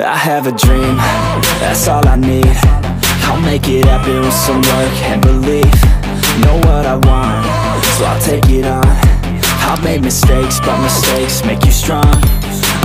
I have a dream, that's all I need. I'll make it happen with some work and belief. Know what I want, so I'll take it on. I've made mistakes, but mistakes make you strong.